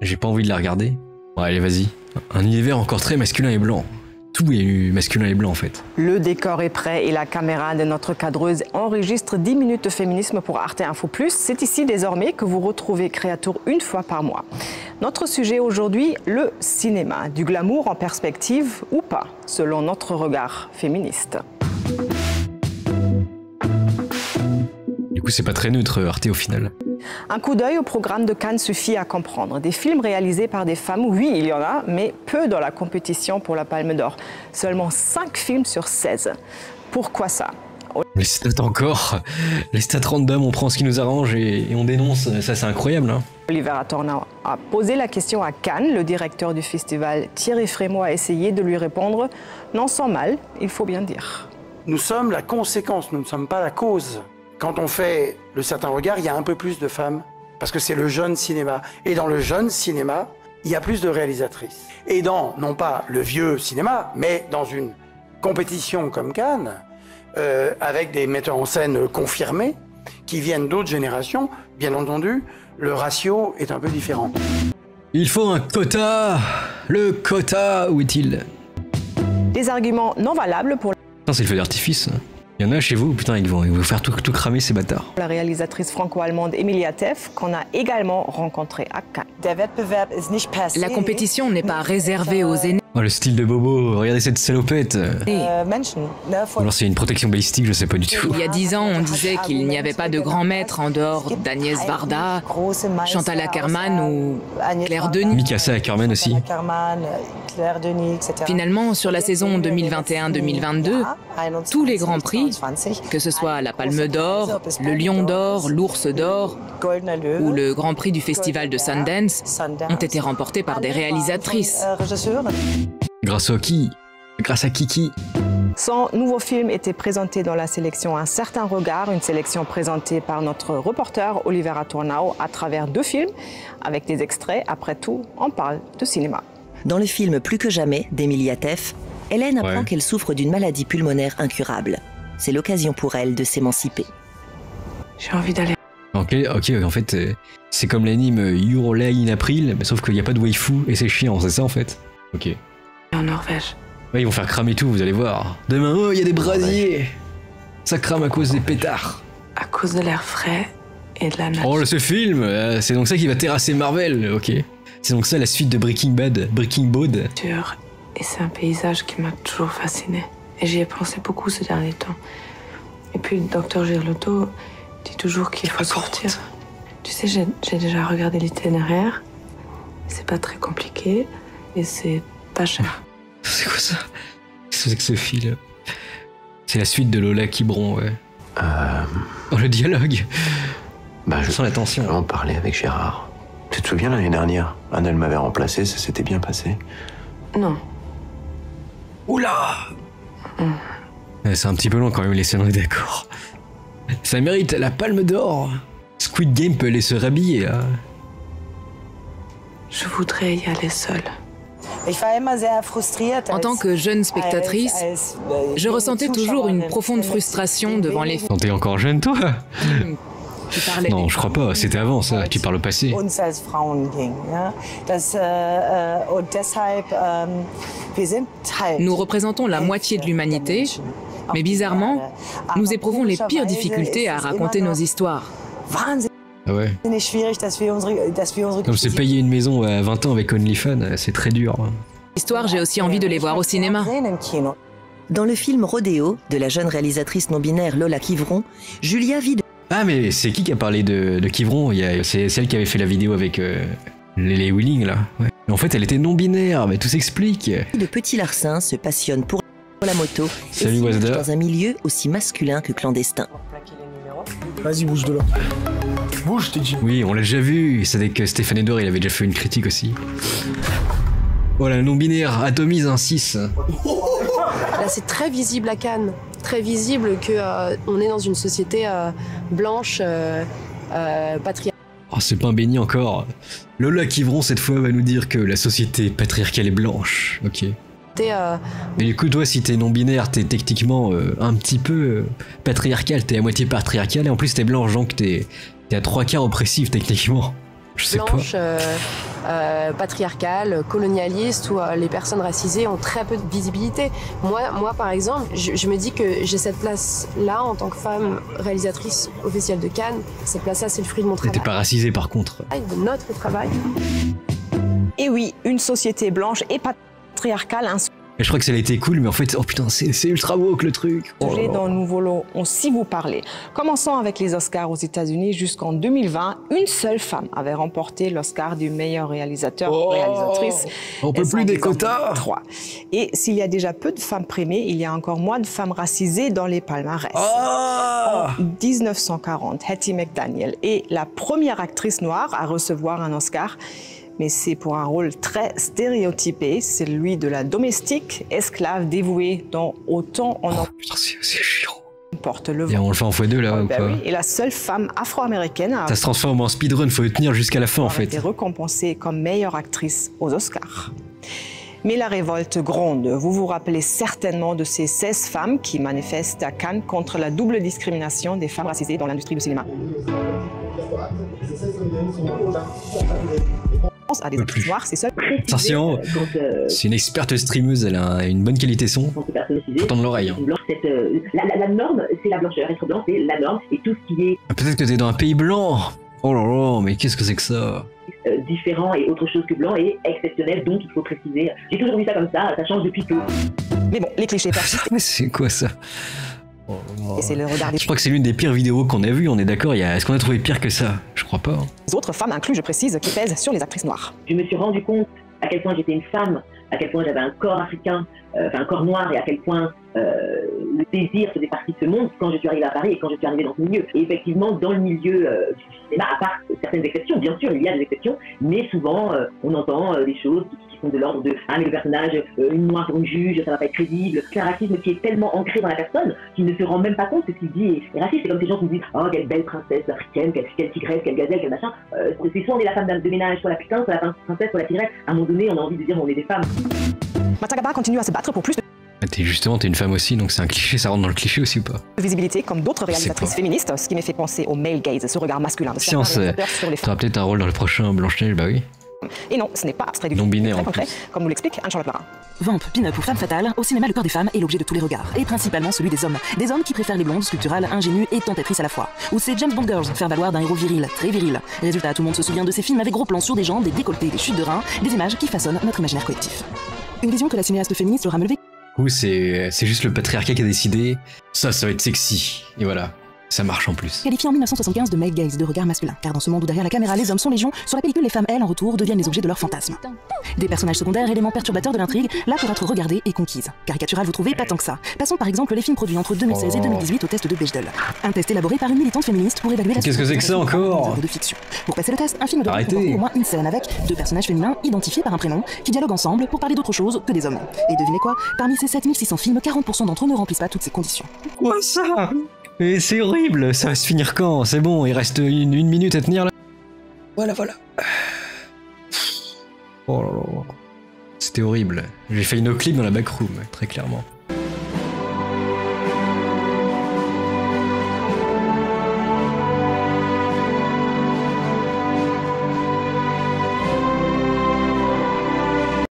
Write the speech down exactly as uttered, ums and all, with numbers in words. J'ai pas envie de la regarder. Bon, allez, vas-y. Un univers encore très masculin et blanc. Tout est masculin et blanc, en fait. Le décor est prêt et la caméra de notre cadreuse enregistre dix minutes de féminisme pour Arte Info Plus. C'est ici désormais que vous retrouvez Créatour une fois par mois. Notre sujet aujourd'hui, le cinéma. Du glamour en perspective ou pas, selon notre regard féministe. Du coup, c'est pas très neutre, Arte, au final. Un coup d'œil au programme de Cannes suffit à comprendre. Des films réalisés par des femmes, oui, il y en a, mais peu dans la compétition pour la Palme d'Or. Seulement cinq films sur seize. Pourquoi ça? Les stats encore. Les stats random, on prend ce qui nous arrange et, et on dénonce. Ça, c'est incroyable, hein. Oliver Tournau a posé la question à Cannes. Le directeur du festival, Thierry Frémaux, a essayé de lui répondre, non sans mal, il faut bien dire. Nous sommes la conséquence, nous ne sommes pas la cause. Quand on fait Le Certain Regard, il y a un peu plus de femmes, parce que c'est le jeune cinéma. Et dans le jeune cinéma, il y a plus de réalisatrices. Et dans, non pas le vieux cinéma, mais dans une compétition comme Cannes, euh, avec des metteurs en scène confirmés, qui viennent d'autres générations, bien entendu, le ratio est un peu différent. Il faut un quota. Le quota, où est-il? Des arguments non valables pour... Putain, c'est le feu d'artifice. Il y en a chez vous, putain, ils vont, ils vont faire tout, tout cramer ces bâtards. La réalisatrice franco-allemande Emilie Atef, qu'on a également rencontrée à Cannes. La compétition n'est pas réservée aux aînés. Oh, le style de Bobo, regardez cette salopette. Et... Alors c'est une protection balistique, je sais pas du tout. Il y a dix ans, on disait qu'il n'y avait pas de grands maîtres en dehors d'Agnès Varda, Chantal Akerman ou Claire Denis. Mikhaïs Akerman aussi. Finalement, sur la saison deux mille vingt et un deux mille vingt-deux, tous les grands prix, que ce soit la Palme d'Or, le Lion d'Or, l'Ours d'Or ou le Grand Prix du Festival de Sundance, ont été remportés par des réalisatrices. Grâce à qui? Grâce à Kiki. Son nouveau film était présenté dans la sélection Un Certain Regard, une sélection présentée par notre reporter Oliver Tournau à travers deux films, avec des extraits. Après tout, on parle de cinéma. Dans le film Plus que jamais d'Emilie Atef, Hélène apprend ouais. qu'elle souffre d'une maladie pulmonaire incurable. C'est l'occasion pour elle de s'émanciper. J'ai envie d'aller... Ok, ok, en fait, c'est comme l'anime You're Lay in April, mais sauf qu'il n'y a pas de waifu et c'est chiant, c'est ça en fait? Ok. En Norvège. Ouais, ils vont faire cramer tout, vous allez voir. Demain, oh, il y a des brasiers. Ça crame à cause des pétards. À cause de l'air frais et de la neige. Oh, ce film, euh, c'est donc ça qui va terrasser Marvel, ok. C'est donc ça la suite de Breaking Bad, Breaking Bad. Et c'est un paysage qui m'a toujours fasciné. Et j'y ai pensé beaucoup ces derniers temps. Et puis le docteur Girlotto dit toujours qu'il faut sortir. Compte. Tu sais, j'ai déjà regardé l'itinéraire. C'est pas très compliqué et c'est pas cher. C'est quoi ça? C'est que ce fil. C'est la suite de Lola Quivoron, ouais. Euh... Oh, le dialogue. Bah, je sens la tension. Je vais en parler avec Gérard. Tu te souviens l'année dernière? Anne, elle m'avait remplacé, ça s'était bien passé. Non. Oula mmh. C'est un petit peu long quand même, les scènes, on est d'accord. Ça mérite la Palme d'Or. Squid Game peut aller se rhabiller, hein. Je voudrais y aller seule. En tant que jeune spectatrice, je ressentais toujours une profonde frustration devant les... Quand t'es encore jeune, toi? Non, je crois pas, c'était avant ça, tu parles au passé. Nous représentons la moitié de l'humanité, mais bizarrement, nous éprouvons les pires difficultés à raconter nos histoires. Ouais. Comme se payer une maison à vingt ans avec OnlyFans, c'est très dur. Histoire, j'ai aussi envie de les voir au cinéma. Dans le film Rodéo, de la jeune réalisatrice non-binaire Lola Quivoron, Julia vit de... Ah mais c'est qui qui a parlé de, de Quivoron? C'est celle qui avait fait la vidéo avec euh, les, les Wheeling là. Ouais. En fait, elle était non-binaire, mais tout s'explique. Le petit larcin se passionne pour la moto et vit dans un milieu aussi masculin que clandestin. Vas-y, bouge de là. Bouge, t'es dit. Oui, on l'a déjà vu. C'est que Stéphane Edouard, il avait déjà fait une critique aussi. Voilà, non-binaire, atomise un six. Là, c'est très visible à Cannes. Très visible qu'on euh, est dans une société euh, blanche, euh, euh, patriarcale. Oh, c'est pas un béni encore. Lola Quivoron, cette fois, va nous dire que la société patriarcale est blanche. Ok. Euh... Mais du coup, toi, si t'es non-binaire, t'es techniquement euh, un petit peu euh, patriarcal, t'es à moitié patriarcal, et en plus t'es blanc, genre que t'es à trois quarts oppressif, techniquement. blanche, euh, euh, patriarcale, colonialiste, où euh, les personnes racisées ont très peu de visibilité. Moi, moi par exemple, je, je me dis que j'ai cette place-là en tant que femme réalisatrice officielle de Cannes. Cette place-là, c'est le fruit de mon travail. T'es pas racisée par contre. De notre travail. Et oui, une société blanche et patriarcale, hein. Je crois que ça a été cool, mais en fait, oh putain, c'est ultra woke le truc. Oh dont nous voulons aussi vous parler. Commençons avec les Oscars aux États-Unis. Jusqu'en deux mille vingt, une seule femme avait remporté l'Oscar du meilleur réalisateur ou oh, réalisatrice. On peut plus des quotas. Et s'il y a déjà peu de femmes primées, il y a encore moins de femmes racisées dans les palmarès. Oh. En mille neuf cent quarante, Hattie McDaniel est la première actrice noire à recevoir un Oscar. Mais c'est pour un rôle très stéréotypé, celui de la domestique, esclave dévouée, dont autant on en... Oh, putain, c'est chiant. Porte le vent. Et on le fait en fois deux là, oh, ou bah quoi oui. Et la seule femme afro-américaine... À... Ça se transforme en speedrun, faut le tenir jusqu'à la fin en fait. Elle a été récompensée comme meilleure actrice aux Oscars. Mais la révolte gronde. Vous vous rappelez certainement de ces seize femmes qui manifestent à Cannes contre la double discrimination des femmes racisées dans l'industrie du cinéma. À des actrices noires, c'est ça. Attention, c'est une experte streameuse, elle a une bonne qualité son. Faut tendre l'oreille. La norme, c'est la blancheur. Être blanc, c'est la norme et tout ce qui est. Peut-être que t'es dans un pays blanc. Oh là là, mais qu'est-ce que c'est que ça? Différent et autre chose que blanc et exceptionnel, donc il faut préciser. J'ai toujours vu ça comme ça, ça change depuis peu. Mais bon, les clichés persistent. Mais c'est quoi ça? Et le regard des... Je crois que c'est l'une des pires vidéos qu'on a vues, on est d'accord. A... Est-ce qu'on a trouvé pire que ça? Je crois pas. Hein. Les autres femmes incluses, je précise, qui pèsent sur les actrices noires. Je me suis rendu compte à quel point j'étais une femme, à quel point j'avais un corps africain, euh, enfin un corps noir, et à quel point euh, le désir faisait partie de ce monde quand je suis arrivée à Paris et quand je suis arrivée dans ce milieu. Et effectivement, dans le milieu euh, du cinéma, à part certaines exceptions, bien sûr, il y a des exceptions, mais souvent, euh, on entend euh, des choses qui, qui sont de l'ordre de « Ah, mais le personnage, euh, une noire sur une juge, ça va pas être crédible ». C'est un racisme qui est tellement ancré dans la personne qu'il ne se rend même pas compte de ce qu'il dit. Et raciste, c'est comme ces gens qui disent « Oh, quelle belle princesse africaine, quelle, quelle tigresse, quelle gazelle, quelle machin euh, ». C'est soit on est la femme de ménage, soit la putain, soit la princesse, soit la tigresse. À un moment donné, on a envie de dire « On est des femmes ». Matagaba continue à se battre pour plus de... T'es justement, t'es une femme aussi, donc c'est un cliché, ça rentre dans le cliché aussi ou pas? Visibilité comme d'autres réalisatrices féministes, ce qui m'a fait penser au male gaze, ce regard masculin de certains réalisateurs sur les femmes. T'auras peut-être un rôle dans le prochain Blanche-Neige, bah oui. Et non, ce n'est pas abstrait du tout, c'est très concret, comme nous l'explique Anne-Charlotte Marin. Vamp, pin-up ou femme fatale, au cinéma le corps des femmes est l'objet de tous les regards, et principalement celui des hommes. Des hommes qui préfèrent les blondes, sculpturales, ingénues et tentatrices à la fois. Ou c'est James Bond Girls, faire valoir d'un héros viril, très viril. Résultat, tout le monde se souvient de ces films avec gros plans sur des jambes, des décolletés, des chutes de reins, des images qui façonnent notre imaginaire collectif. Une vision que la cinéaste féministe aura melevée. Ou c'est juste le patriarcat qui a décidé, ça, ça va être sexy, et voilà. Ça marche en plus. Qualifié en mille neuf cent soixante-quinze de male gaze, de regard masculin, car dans ce monde où derrière la caméra les hommes sont légion, sur la pellicule les femmes, elles, en retour, deviennent les objets de leurs fantasmes. Des personnages secondaires, éléments perturbateurs de l'intrigue, là pour être regardées et conquises. Caricatural, vous trouvez, pas tant que ça. Passons par exemple les films produits entre deux mille seize oh. et deux mille dix-huit au test de Bechdel. Un test élaboré par une militante féministe pour évaluer la... Qu'est-ce que c'est que ça encore de fiction. Pour passer le test, un film doit comprendre au moins une scène avec deux personnages féminins identifiés par un prénom qui dialoguent ensemble pour parler d'autre chose que des hommes. Et devinez quoi? Parmi ces sept mille six cents films, quarante pour cent d'entre eux ne remplissent pas toutes ces conditions. Quoi ça? Mais c'est horrible, ça va se finir quand? C'est bon, il reste une, une minute à tenir là. Voilà, voilà. Oh là là. C'était horrible. J'ai fait une no-clip dans la backroom, très clairement.